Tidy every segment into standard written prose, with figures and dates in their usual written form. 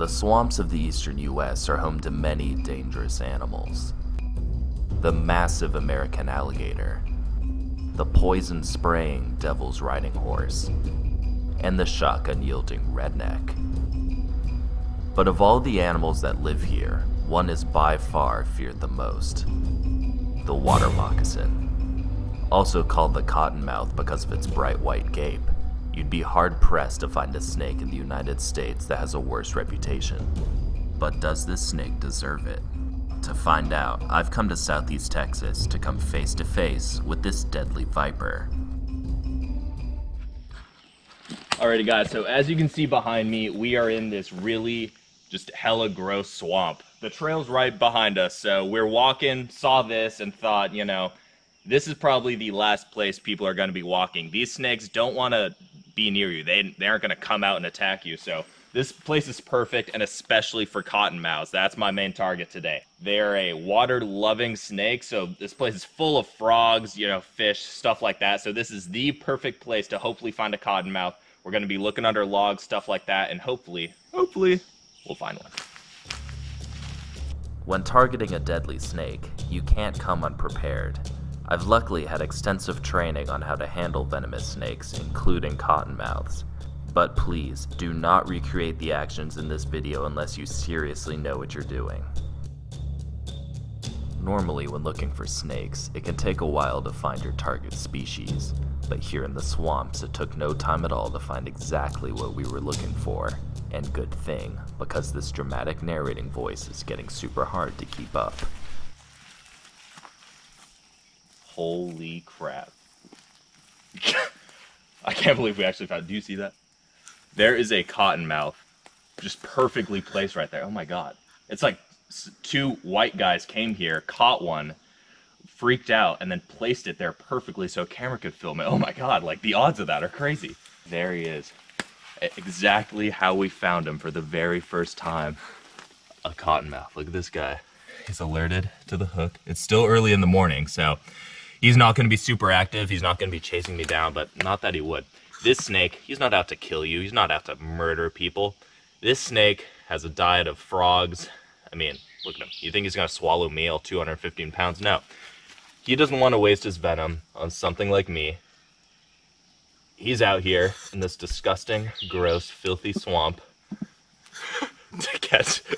The swamps of the eastern U.S. are home to many dangerous animals. The massive American alligator, the poison-spraying devil's riding horse, and the shock-unyielding redneck. But of all the animals that live here, one is by far feared the most. The water moccasin, also called the cottonmouth because of its bright white gape. You'd be hard-pressed to find a snake in the United States that has a worse reputation. But does this snake deserve it? To find out, I've come to Southeast Texas to come face-to-face with this deadly viper. Alrighty guys, so as you can see behind me, we are in this really just hella gross swamp. The trail's right behind us, so we're walking, saw this, and thought, you know, this is probably the last place people are going to be walking. These snakes don't want to be near you. They aren't going to come out and attack you. So this place is perfect, and especially for cottonmouths. That's my main target today. They're a water-loving snake, so this place is full of frogs, you know, fish, stuff like that. So this is the perfect place to hopefully find a cottonmouth. We're going to be looking under logs, stuff like that, and hopefully, we'll find one. When targeting a deadly snake, you can't come unprepared. I've luckily had extensive training on how to handle venomous snakes, including cottonmouths. But please, do not recreate the actions in this video unless you seriously know what you're doing. Normally, when looking for snakes, it can take a while to find your target species, but here in the swamps it took no time at all to find exactly what we were looking for. And good thing, because this dramatic narrating voice is getting super hard to keep up. Holy crap. I can't believe we actually found it. Do you see that? There is a cottonmouth just perfectly placed right there. Oh my god. It's like two white guys came here, caught one, freaked out, and then placed it there perfectly so a camera could film it. Oh my god, like the odds of that are crazy. There he is. Exactly how we found him for the very first time. A cottonmouth. Look at this guy. He's alerted to the hook. It's still early in the morning, so he's not going to be super active. He's not going to be chasing me down, but not that he would. This snake, he's not out to kill you. He's not out to murder people. This snake has a diet of frogs. I mean, look at him. You think he's going to swallow meal, 215 pounds? No. He doesn't want to waste his venom on something like me. He's out here in this disgusting, gross, filthy swamp to catch...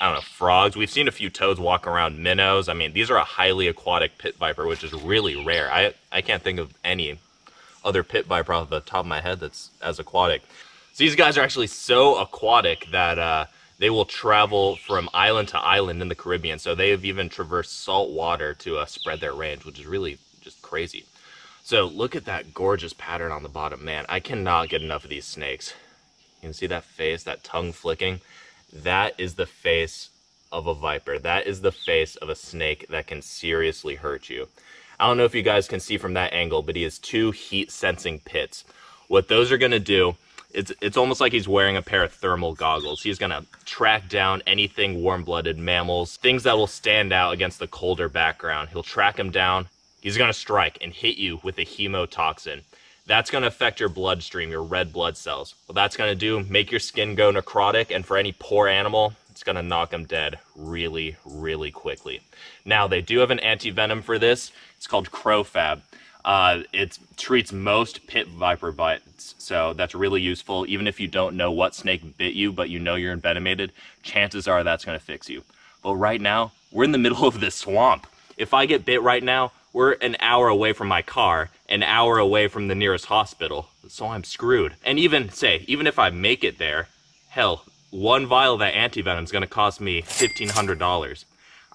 I don't know, frogs. We've seen a few toads walk around, minnows. I mean, these are a highly aquatic pit viper, which is really rare. I can't think of any other pit viper off the top of my head that's as aquatic. So these guys are actually so aquatic that they will travel from island to island in the Caribbean. So they have even traversed salt water to spread their range, which is really just crazy. So look at that gorgeous pattern on the bottom. Man, I cannot get enough of these snakes. You can see that face, that tongue flicking. That is the face of a viper. That is the face of a snake that can seriously hurt you. I don't know if you guys can see from that angle, but he has two heat-sensing pits. What those are going to do, it's almost like he's wearing a pair of thermal goggles. He's going to track down anything warm-blooded, mammals, things that will stand out against the colder background. He'll track them down. He's going to strike and hit you with a hemotoxin. That's going to affect your bloodstream, your red blood cells. What that's going to do, make your skin go necrotic, and for any poor animal, it's going to knock them dead really, really quickly. Now, they do have an anti-venom for this. It's called Crofab. It treats most pit viper bites, so that's really useful. Even if you don't know what snake bit you, but you know you're envenomated, chances are that's going to fix you. But right now, we're in the middle of this swamp. If I get bit right now, we're an hour away from my car, an hour away from the nearest hospital, so I'm screwed. And even if I make it there, hell, one vial of that antivenom is going to cost me $1,500.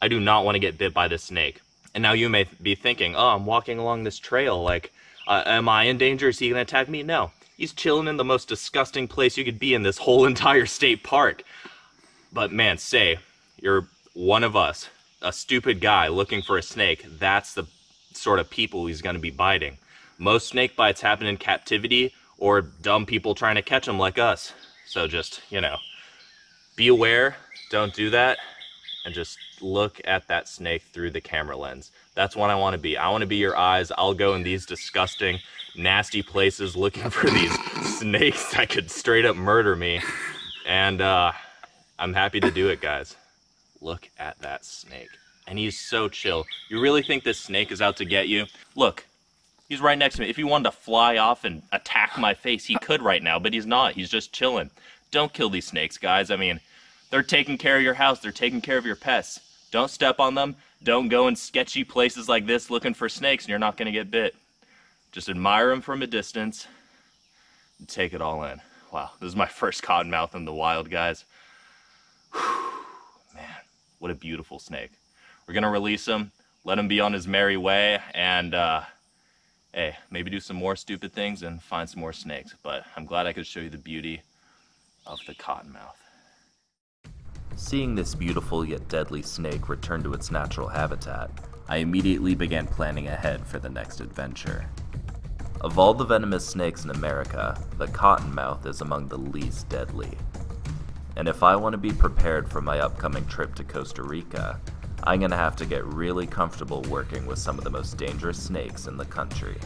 I do not want to get bit by this snake. And now you may be thinking, oh, I'm walking along this trail, like, am I in danger? Is he going to attack me? No. He's chilling in the most disgusting place you could be in this whole entire state park. But man, say you're one of us, a stupid guy looking for a snake, that's the sort of people he's going to be biting. Most snake bites happen in captivity or dumb people trying to catch them like us. So just, you know, be aware, don't do that, and just look at that snake through the camera lens. That's what I want to be. I want to be your eyes. I'll go in these disgusting, nasty places looking for these snakes that could straight up murder me. And I'm happy to do it, guys. Look at that snake. And he's so chill. You really think this snake is out to get you? Look, he's right next to me. If he wanted to fly off and attack my face, he could right now, but he's not. He's just chilling. Don't kill these snakes, guys. I mean, they're taking care of your house. They're taking care of your pets. Don't step on them. Don't go in sketchy places like this looking for snakes, and you're not going to get bit. Just admire them from a distance and take it all in. Wow, this is my first cottonmouth in the wild, guys. Whew, man, what a beautiful snake. We're going to release him, let him be on his merry way, and hey, maybe do some more stupid things and find some more snakes. But I'm glad I could show you the beauty of the cottonmouth. Seeing this beautiful yet deadly snake return to its natural habitat, I immediately began planning ahead for the next adventure. Of all the venomous snakes in America, the cottonmouth is among the least deadly. And if I want to be prepared for my upcoming trip to Costa Rica, I'm going to have to get really comfortable working with some of the most dangerous snakes in the country.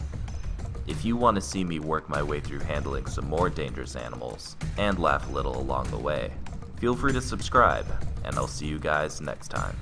If you want to see me work my way through handling some more dangerous animals, and laugh a little along the way, feel free to subscribe, and I'll see you guys next time.